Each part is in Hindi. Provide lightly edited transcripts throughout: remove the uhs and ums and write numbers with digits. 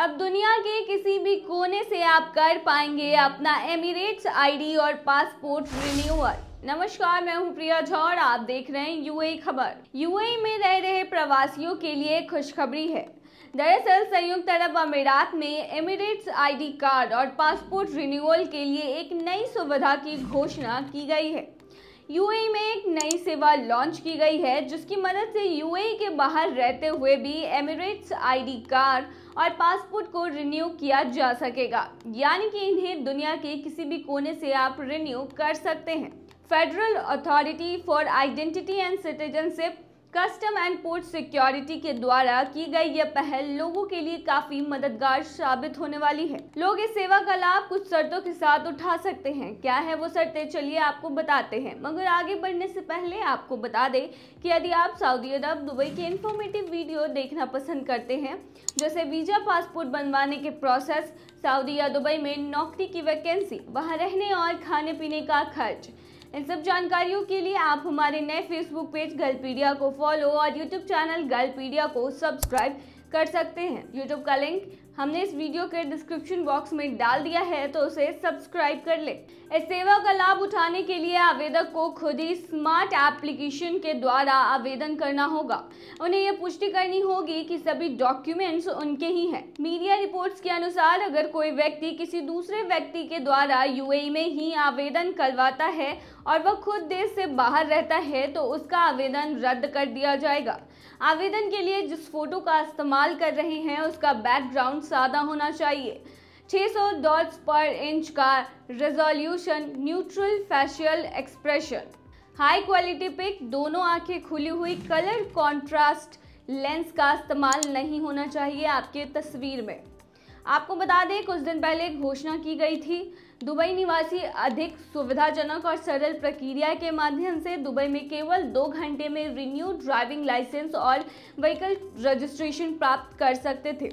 अब दुनिया के किसी भी कोने से आप कर पाएंगे अपना एमिरेट्स आईडी और पासपोर्ट रिन्यूअल। नमस्कार, मैं हूं प्रिया झा और आप देख रहे हैं यूएई खबर। यूएई में रह रहे प्रवासियों के लिए खुशखबरी है। दरअसल संयुक्त अरब अमीरात में एमिरेट्स आईडी कार्ड और पासपोर्ट रिन्यूअल के लिए एक नई सुविधा की घोषणा की गई है। यूएई में एक नई सेवा लॉन्च की गई है जिसकी मदद से यूएई के बाहर रहते हुए भी एमिरेट्स आईडी कार्ड और पासपोर्ट को रिन्यू किया जा सकेगा, यानी कि इन्हें दुनिया के किसी भी कोने से आप रिन्यू कर सकते हैं। Federal authority for identity and citizenship, custom and port security के द्वारा की गई यह पहल लोगों के लिए काफी मददगार साबित होने वाली है। लोग इस सेवा का लाभ कुछ शर्तों के साथ उठा सकते हैं। क्या है वो शर्तें, चलिए आपको बताते हैं। मगर आगे बढ़ने से पहले आपको बता दें कि यदि आप सऊदी अरब दुबई के इन्फॉर्मेटिव वीडियो देखना पसंद करते हैं, जैसे वीजा पासपोर्ट बनवाने के प्रोसेस, सऊदी या दुबई में नौकरी की वैकेंसी, वहाँ रहने और खाने पीने का खर्च, इन सब जानकारियों के लिए आप हमारे नए फेसबुक पेज गल्पीडिया को फॉलो और यूट्यूब चैनल गल्पीडिया को सब्सक्राइब कर सकते हैं। यूट्यूब का लिंक हमने इस वीडियो के डिस्क्रिप्शन बॉक्स में डाल दिया है, तो उसे सब्सक्राइब कर लें। इस सेवा का लाभ उठाने के लिए आवेदक को खुद ही स्मार्ट एप्लीकेशन के द्वारा आवेदन करना होगा। उन्हें यह पुष्टि करनी होगी कि सभी डॉक्यूमेंट्स उनके ही हैं। मीडिया रिपोर्ट्स के अनुसार अगर कोई व्यक्ति किसी दूसरे व्यक्ति के द्वारा यूएई में ही आवेदन करवाता है और वह खुद देश से बाहर रहता है, तो उसका आवेदन रद्द कर दिया जाएगा। आवेदन के लिए जिस फोटो का इस्तेमाल कर रहे हैं उसका बैकग्राउंड सादा होना चाहिए, 600 डॉट्स पर इंच का resolution, neutral facial expression, high quality pic, दोनों आंखें खुली हुई, कलर कॉन्ट्रास्ट लेंस का इस्तेमाल नहीं होना चाहिए आपके तस्वीर में। आपको बता दें कुछ दिन पहले घोषणा की गई थी, दुबई निवासी अधिक सुविधाजनक और सरल प्रक्रिया के माध्यम से दुबई में केवल 2 घंटे में रिन्यू ड्राइविंग लाइसेंस और व्हीकल रजिस्ट्रेशन प्राप्त कर सकते थे,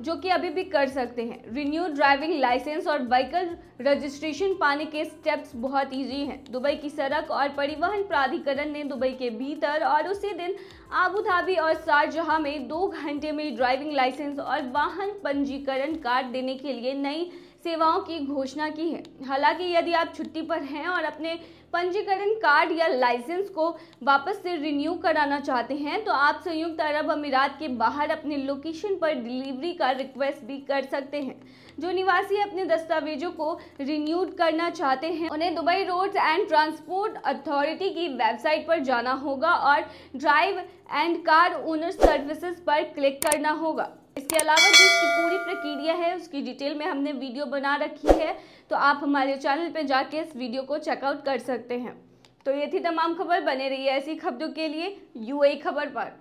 जो कि अभी भी कर सकते हैं। रिन्यू ड्राइविंग लाइसेंस और व्हीकल रजिस्ट्रेशन पाने के स्टेप्स बहुत ईजी हैं। दुबई की सड़क और परिवहन प्राधिकरण ने दुबई के भीतर और उसी दिन आबू धाबी और शारजाह में 2 घंटे में ड्राइविंग लाइसेंस और वाहन पंजीकरण कार्ड देने के लिए नई सेवाओं की घोषणा की है। हालांकि यदि आप छुट्टी पर हैं और अपने पंजीकरण कार्ड या लाइसेंस को वापस से रिन्यू कराना चाहते हैं, तो आप संयुक्त अरब अमीरात के बाहर अपने लोकेशन पर डिलीवरी का रिक्वेस्ट भी कर सकते हैं। जो निवासी अपने दस्तावेजों को रिन्यू करना चाहते हैं, उन्हें Dubai roads and transport authority की वेबसाइट पर जाना होगा और drive and car owner services पर क्लिक करना होगा। इसके अलावा जो इसकी पूरी प्रक्रिया है उसकी डिटेल में हमने वीडियो बना रखी है, तो आप हमारे चैनल पे जाके इस वीडियो को चेकआउट कर सकते हैं। तो ये थी तमाम खबर। बने रहिए ऐसी खबरों के लिए यूएई खबर पर।